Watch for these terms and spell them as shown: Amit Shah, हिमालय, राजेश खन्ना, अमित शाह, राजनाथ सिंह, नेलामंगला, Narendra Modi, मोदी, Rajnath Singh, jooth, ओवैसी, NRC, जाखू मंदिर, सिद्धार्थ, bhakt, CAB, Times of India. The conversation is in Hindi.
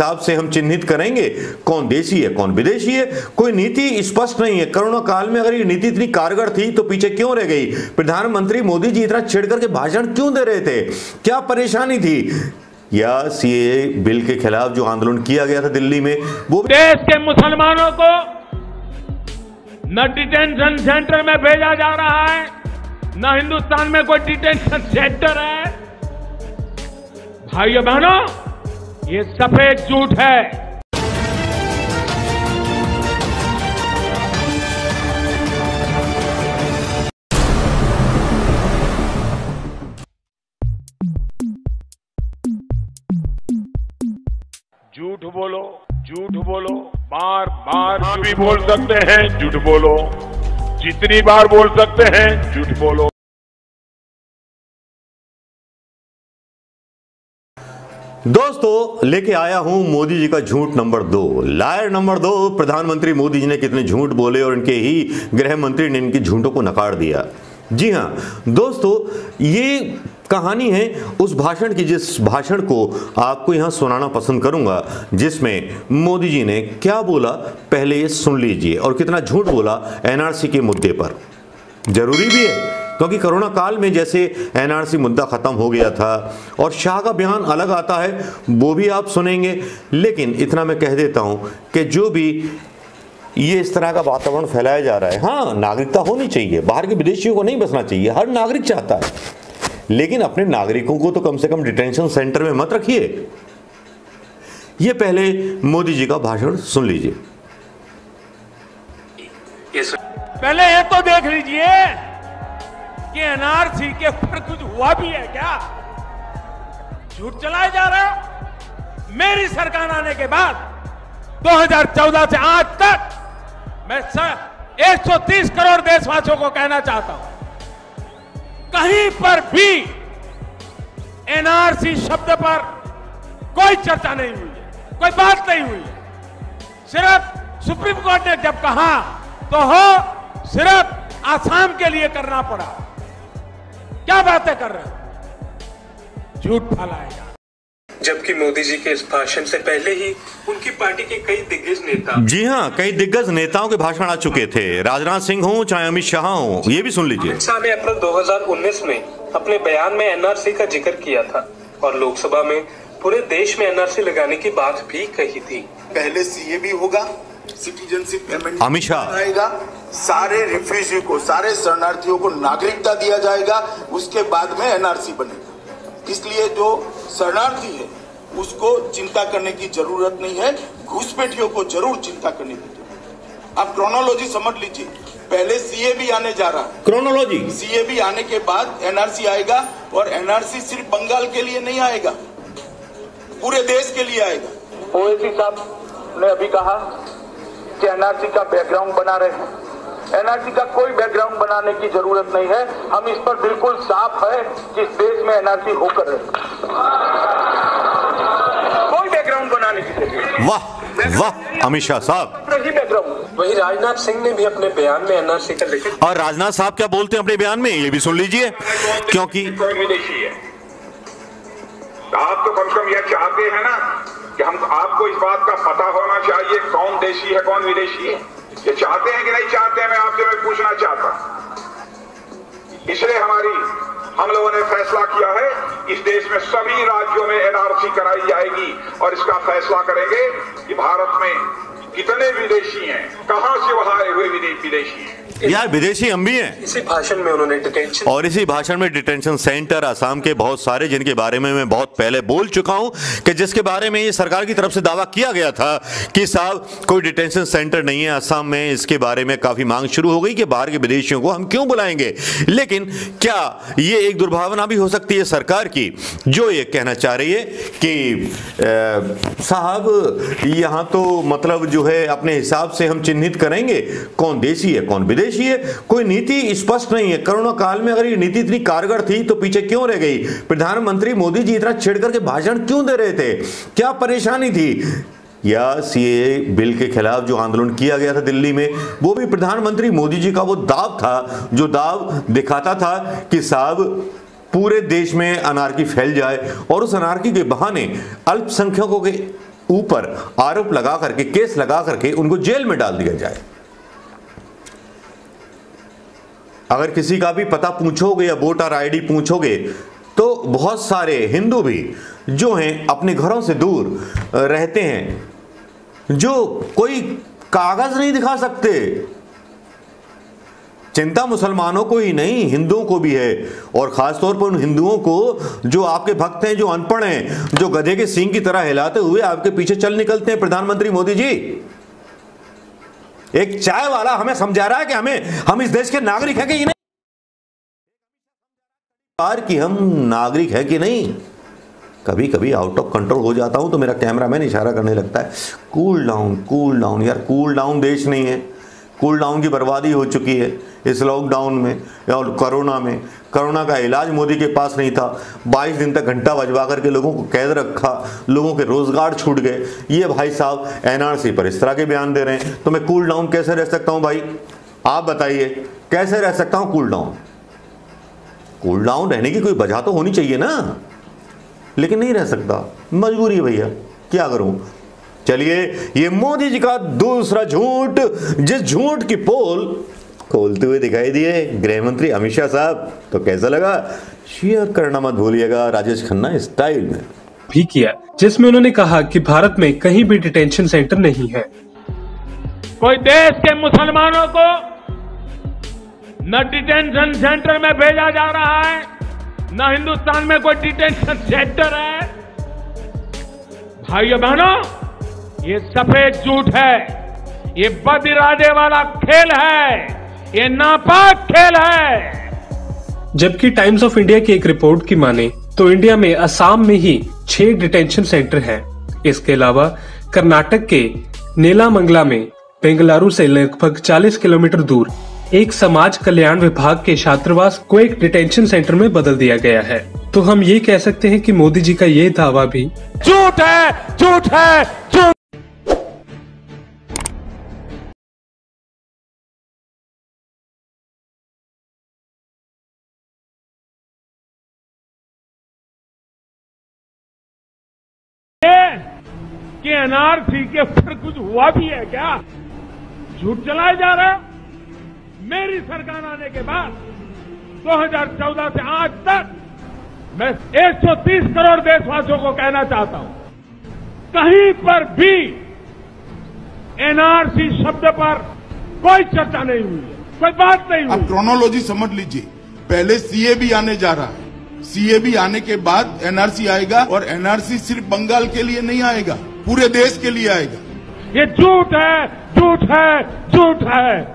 किताब से हम चिन्हित करेंगे कौन देशी है कौन विदेशी है। कोई नीति स्पष्ट नहीं है। कोरोना काल में अगर ये नीति इतनी कारगर थी तो पीछे क्यों रह गई? प्रधानमंत्री मोदी जी इतना छेड़ करके भाषण क्यों दे रहे थे? क्या परेशानी थी? या सीए बिल के खिलाफ जो आंदोलन किया गया था दिल्ली में, वो देश के मुसलमानों को न डिटेंशन सेंटर में भेजा जा रहा है, न हिंदुस्तान में कोई डिटेंशन सेंटर है। भाइयों बहनों, ये सफेद झूठ है। झूठ बोलो, झूठ बोलो, बार बार भी बोल सकते हैं, झूठ बोलो, जितनी बार बोल सकते हैं झूठ बोलो। दोस्तों, लेके आया हूं मोदी जी का झूठ नंबर 2, लायर नंबर 2। प्रधानमंत्री मोदी जी ने कितने झूठ बोले और इनके ही गृह मंत्री ने इनके झूठों को नकार दिया। जी हां दोस्तों, ये कहानी है उस भाषण की जिस भाषण को आपको यहां सुनाना पसंद करूंगा, जिसमें मोदी जी ने क्या बोला पहले ये सुन लीजिए और कितना झूठ बोला एनआरसी के मुद्दे पर। जरूरी भी है क्योंकि कोरोना काल में जैसे एनआरसी मुद्दा खत्म हो गया था और शाह का बयान अलग आता है, वो भी आप सुनेंगे। लेकिन इतना मैं कह देता हूं कि जो भी ये इस तरह का वातावरण फैलाया जा रहा है, हाँ नागरिकता होनी चाहिए, बाहर के विदेशियों को नहीं बसना चाहिए, हर नागरिक चाहता है, लेकिन अपने नागरिकों को तो कम से कम डिटेंशन सेंटर में मत रखिए। यह पहले मोदी जी का भाषण सुन लीजिए। पहले ये तो देख लीजिए कि एनआरसी के ऊपर कुछ हुआ भी है क्या? झूठ चलाया जा रहा है। मेरी सरकार आने के बाद 2014 से आज तक मैं 130 करोड़ देशवासियों को कहना चाहता हूं, कहीं पर भी एनआरसी शब्द पर कोई चर्चा नहीं हुई है, कोई बात नहीं हुई है। सिर्फ सुप्रीम कोर्ट ने जब कहा तो हो सिर्फ आसाम के लिए करना पड़ा। क्या बातें कर रहे हो, झूठ फैलाएगा। जबकि मोदी जी के इस भाषण से पहले ही उनकी पार्टी के कई दिग्गज नेता, जी हाँ कई दिग्गज नेताओं के भाषण आ चुके थे, राजनाथ सिंह हो चाहे अमित शाह हो, ये भी सुन लीजिए। अमित शाह ने अप्रैल 2019 में अपने बयान में एनआरसी का जिक्र किया था और लोकसभा में पूरे देश में एनआरसी लगाने की बात भी कही थी। पहले सीए भी होगा, सिटीजनशिप अमेंडमेंट अमित शाह आएगा, सारे रिफ्यूजी को, सारे शरणार्थियों को नागरिकता दिया जाएगा, उसके बाद में एनआरसी बनेगा। इसलिए जो शरणार्थी है उसको चिंता करने की जरूरत नहीं है, घुसपैठियों को जरूर चिंता करने की जरूरत। आप क्रोनोलॉजी समझ लीजिए, पहले सीए भी आने जा रहा है, क्रोनोलॉजी सीए भी आने के बाद एनआरसी आएगा। और एनआरसी सिर्फ बंगाल के लिए नहीं आएगा, पूरे देश के लिए आएगा। ओवैसी साहब ने अभी कहा कि एनआरसी का बैकग्राउंड बना रहे हैं, एनआरसी का कोई बैकग्राउंड बनाने की जरूरत नहीं है। हम इस पर बिल्कुल साफ है कि इस देश में एनआरसी होकर रहे, कोई बैकग्राउंड बनाने की जरूरत नहीं। वाह वाह अमित शाह साहब, वही बैकग्राउंड। वही राजनाथ सिंह ने भी अपने बयान में एनआरसी का लेकर, और राजनाथ साहब क्या बोलते हैं अपने बयान में ये भी सुन लीजिए। क्योंकि आप तो कम से कम यह चाहते हैं ना कि हम, आपको इस बात का पता होना चाहिए कौन देशी है कौन विदेशी है, ये चाहते हैं कि नहीं चाहते हैं? मैं आपसे पूछना चाहता, इसलिए हम लोगों ने फैसला किया है इस देश में सभी राज्यों में एनआरसी कराई जाएगी और इसका फैसला करेंगे कि भारत में कितने विदेशी हैं, कहां से वहां आए हुए विदेशी हैं। यार विदेशी हम भी हैं। इसी भाषण में उन्होंने डिटेंशन, और इसी भाषण में डिटेंशन सेंटर आसाम के बहुत सारे, जिनके बारे में मैं बहुत पहले बोल चुका हूं कि जिसके बारे में ये सरकार की तरफ से दावा किया गया था कि साहब कोई डिटेंशन सेंटर नहीं है आसाम में। इसके बारे में काफी मांग शुरू हो गई कि बाहर के विदेशियों को हम क्यों बुलाएंगे। लेकिन क्या ये एक दुर्भावना भी हो सकती है सरकार की, जो ये कहना चाह रही है कि साहब यहाँ तो मतलब जो है अपने हिसाब से हम चिन्हित करेंगे कौन देशी है कौन विदेशी। कोई नीति स्पष्ट नहीं है। कोरोना काल में अगर ये नीति इतनी कारगर थी तो पीछे क्यों रह गई? प्रधानमंत्री मोदी जी इतना छेड़ करके भाषण क्यों दे रहे थे? क्या परेशानी थी? या सीए बिल के खिलाफ जो आंदोलन किया गया था दिल्ली में, वो भी प्रधानमंत्री मोदी जी का वो दाव था जो दाव दिखाता था कि साहब पूरे देश में अनारकी फैल जाए और उस अनारकी के बहाने अल्पसंख्यकों के ऊपर आरोप लगा करके, केस लगा करके उनको जेल में डाल दिया जाए। अगर किसी का भी पता पूछोगे या वोटर आईडी पूछोगे तो बहुत सारे हिंदू भी जो हैं अपने घरों से दूर रहते हैं, जो कोई कागज नहीं दिखा सकते। चिंता मुसलमानों को ही नहीं, हिंदुओं को भी है, और खासतौर पर उन हिंदुओं को जो आपके भक्त हैं, जो अनपढ़ हैं, जो गधे के सींग की तरह हिलाते हुए आपके पीछे चल निकलते हैं। प्रधानमंत्री मोदी जी, एक चाय वाला हमें समझा रहा है कि हम इस देश के नागरिक हैं कि नहीं, कि हम नागरिक हैं कि नहीं। कभी कभी आउट ऑफ कंट्रोल हो जाता हूं तो मेरा कैमरामैन इशारा करने लगता है, कूल डाउन कूल डाउन। यार कूल डाउन देश नहीं है, कूल डाउन की बर्बादी हो चुकी है इस लॉकडाउन में और कोरोना में। कोरोना का इलाज मोदी के पास नहीं था, 22 दिन तक घंटा बजवा करके लोगों को कैद रखा, लोगों के रोजगार छूट गए। ये भाई साहब एनआरसी पर इस तरह के बयान दे रहे हैं, तो मैं कूल डाउन कैसे रह सकता हूँ भाई? आप बताइए कैसे रह सकता हूँ कूल डाउन? कूल डाउन रहने की कोई वजह तो होनी चाहिए ना, लेकिन नहीं रह सकता, मजबूरी है भैया, क्या करूं। चलिए, ये मोदी जी का दूसरा झूठ, जिस झूठ की पोल खोलते हुए दिखाई दिए गृह मंत्री अमित शाह साहब, तो कैसा लगा? शेयर करना मत भूलिएगा, राजेश खन्ना स्टाइल में भी किया, जिसमें उन्होंने कहा कि भारत में कहीं भी डिटेंशन सेंटर नहीं है। कोई देश के मुसलमानों को न डिटेंशन सेंटर में भेजा जा रहा है, न हिंदुस्तान में कोई डिटेंशन सेंटर है। भाइयों बहनों, ये सफेद झूठ है, ये बद इरादे वाला खेल है, ये नापाक खेल है। जबकि टाइम्स ऑफ इंडिया की एक रिपोर्ट की माने तो इंडिया में असम में ही 6 डिटेंशन सेंटर हैं। इसके अलावा कर्नाटक के नेलामंगला में बेंगलुरु से लगभग 40 किलोमीटर दूर एक समाज कल्याण विभाग के छात्रावास को एक डिटेंशन सेंटर में बदल दिया गया है। तो हम ये कह सकते हैं कि मोदी जी का ये दावा भी झूठ है, झूठ है, झूठ। कि एनआरसी के ऊपर कुछ हुआ भी है क्या? झूठ चलाया जा रहा है। मेरी सरकार आने के बाद 2014 से आज तक मैं 130 करोड़ देशवासियों को कहना चाहता हूं, कहीं पर भी एनआरसी शब्द पर कोई चर्चा नहीं हुई है, कोई बात नहीं हुई। आप क्रोनोलॉजी समझ लीजिए, पहले सीएबी आने जा रहा है, सीएबी आने के बाद एनआरसी आएगा, और एनआरसी सिर्फ बंगाल के लिए नहीं आएगा, पूरे देश के लिए आएगा। ये झूठ है, झूठ है, झूठ है।